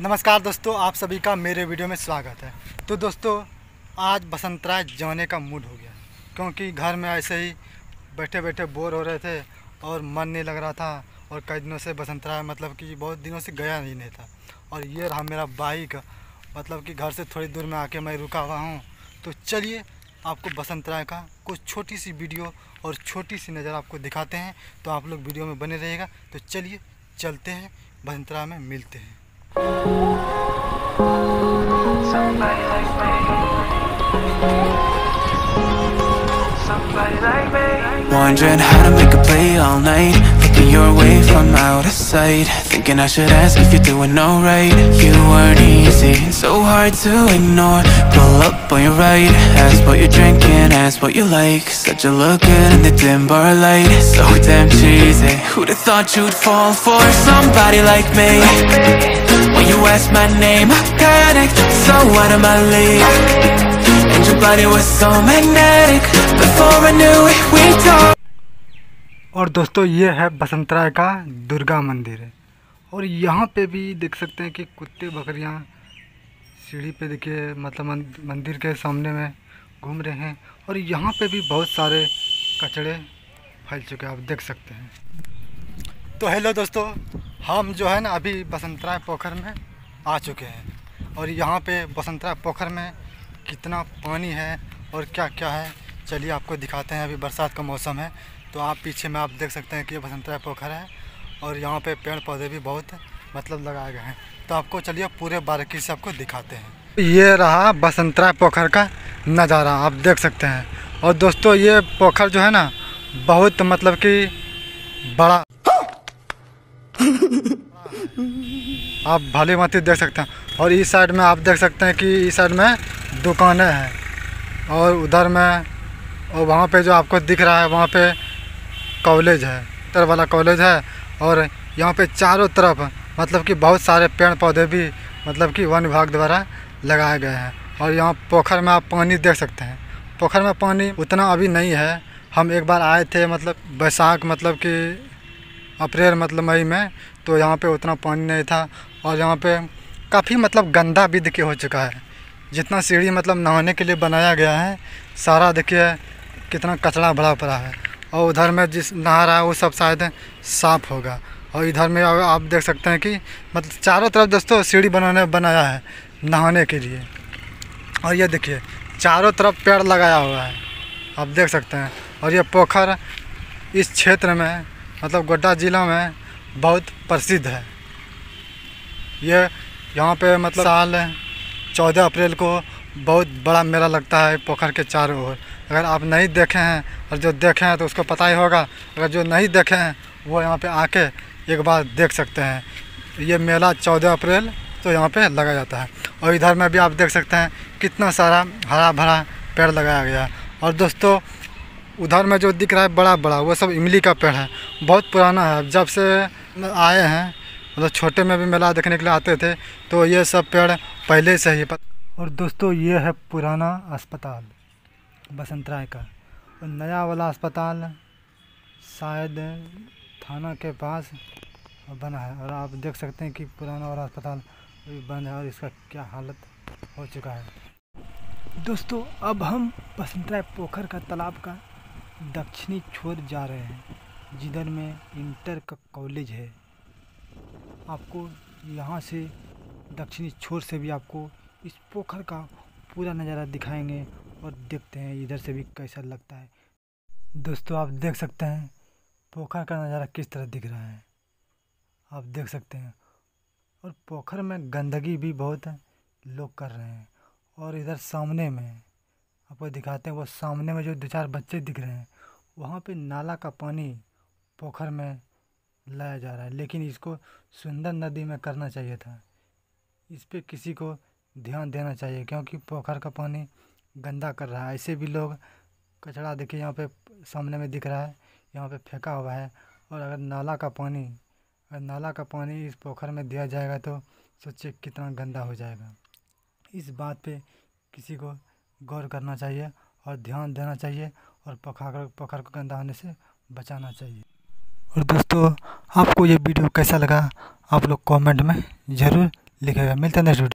नमस्कार दोस्तों, आप सभी का मेरे वीडियो में स्वागत है। तो दोस्तों, आज बसंतराय जाने का मूड हो गया क्योंकि घर में ऐसे ही बैठे बैठे बोर हो रहे थे और मन नहीं लग रहा था। और कई दिनों से बसंतराय मतलब कि बहुत दिनों से गया ही नहीं था। और ये रहा मेरा बाइक, मतलब कि घर से थोड़ी दूर में आके मैं रुका हुआ हूँ। तो चलिए आपको बसंतराय का कुछ छोटी सी वीडियो और छोटी सी नज़र आपको दिखाते हैं। तो आप लोग वीडियो में बने रहिएगा। तो चलिए चलते हैं, बसंतराय में मिलते हैं। Wondering how to make a play all night, looking your way from out of sight, thinking I should ask if you're doing alright. You weren't easy, so hard to ignore. Pull up on your right, ask what you're drinking, ask what you like. Said you look good in the dim bar light, so damn cheesy. Who'd have thought you'd fall for somebody like me? When you asked my name, I panicked, so out of my league. And your body was so magnetic, before I knew it, we talked. और दोस्तों, ये है बसंतराय का दुर्गा मंदिर है। और यहाँ पे भी देख सकते हैं कि कुत्ते बकरियाँ सीढ़ी पे देखिए, मतलब मंदिर के सामने में घूम रहे हैं। और यहाँ पे भी बहुत सारे कचड़े फैल चुके हैं, आप देख सकते हैं। तो हेलो दोस्तों, हम जो है ना अभी बसंतराय पोखर में आ चुके हैं। और यहाँ पे बसंतराय पोखर में कितना पानी है और क्या क्या है, चलिए आपको दिखाते हैं। अभी बरसात का मौसम है, तो आप पीछे में आप देख सकते हैं कि ये बसंतराय पोखर है। और यहाँ पे पेड़ पौधे भी बहुत मतलब लगाए गए हैं। तो आपको चलिए पूरे बारीकी से आपको दिखाते हैं। ये रहा बसंतराय पोखर का नज़ारा, आप देख सकते हैं। और दोस्तों, ये पोखर जो है ना बहुत मतलब कि बड़ा आप भले माते देख सकते हैं। और इस साइड में आप देख सकते हैं कि इस साइड में दुकानें हैं और उधर में, और वहाँ पे जो आपको दिख रहा है वहाँ पे कॉलेज है, उत्तर वाला कॉलेज है। और यहाँ पे चारों तरफ मतलब कि बहुत सारे पेड़ पौधे भी मतलब कि वन विभाग द्वारा लगाए गए हैं। और यहाँ पोखर में आप पानी देख सकते हैं। पोखर में पानी उतना अभी नहीं है। हम एक बार आए थे मतलब बैसाख मतलब कि अप्रैल मतलब मई में, तो यहाँ पे उतना पानी नहीं था। और यहाँ पे काफ़ी मतलब गंदा भी देखिए हो चुका है। जितना सीढ़ी मतलब नहाने के लिए बनाया गया है, सारा देखिए कितना कचरा भरा पड़ा है। और उधर में जिस नहा रहा है वो सब शायद साफ़ होगा। और इधर में आप देख सकते हैं कि मतलब चारों तरफ दोस्तों सीढ़ी बनाया है नहाने के लिए। और ये देखिए चारों तरफ पेड़ लगाया हुआ है, आप देख सकते हैं। और ये पोखर इस क्षेत्र में मतलब गोड्डा ज़िला में बहुत प्रसिद्ध है। ये यहाँ पे मतलब साल 14 अप्रैल को बहुत बड़ा मेला लगता है पोखर के चारों ओर। अगर आप नहीं देखे हैं, और जो देखे हैं तो उसको पता ही होगा। अगर जो नहीं देखे हैं वो यहाँ पे आके एक बार देख सकते हैं। ये मेला 14 अप्रैल तो यहाँ पे लगा जाता है। और इधर में भी आप देख सकते हैं कितना सारा हरा भरा पेड़ लगाया गया है। और दोस्तों, उधर में जो दिख रहा है बड़ा बड़ा, वो सब इमली का पेड़ है, बहुत पुराना है। जब से आए हैं मतलब छोटे में भी मेला देखने के लिए आते थे, तो ये सब पेड़ पहले से ही। और दोस्तों, ये है पुराना अस्पताल बसंतराय का। और नया वाला अस्पताल शायद थाना के पास बना है। और आप देख सकते हैं कि पुराना वाला अस्पताल बंद है और इसका क्या हालत हो चुका है। दोस्तों, अब हम बसंतराय पोखर का तालाब का दक्षिणी छोर जा रहे हैं, जिधर में इंटर का कॉलेज है। आपको यहाँ से दक्षिणी छोर से भी आपको इस पोखर का पूरा नज़ारा दिखाएंगे। और देखते हैं इधर से भी कैसा लगता है। दोस्तों, आप देख सकते हैं पोखर का नज़ारा किस तरह दिख रहा है, आप देख सकते हैं। और पोखर में गंदगी भी बहुत लोग कर रहे हैं। और इधर सामने में आपको दिखाते हैं, वो सामने में जो 2-4 बच्चे दिख रहे हैं, वहाँ पे नाला का पानी पोखर में लाया जा रहा है। लेकिन इसको सुंदर नदी में करना चाहिए था। इस पे किसी को ध्यान देना चाहिए क्योंकि पोखर का पानी गंदा कर रहा है। ऐसे भी लोग कचरा देखिए यहाँ पे सामने में दिख रहा है, यहाँ पे फेंका हुआ है। और अगर नाला का पानी इस पोखर में दिया जाएगा तो सोचिए कितना गंदा हो जाएगा। इस बात पर किसी को गौर करना चाहिए और ध्यान देना चाहिए। और पोखर को गंदा होने से बचाना चाहिए। और दोस्तों, आपको ये वीडियो कैसा लगा आप लोग कमेंट में ज़रूर लिखा हुआ। मिलता है नेक्स्ट वीडियो।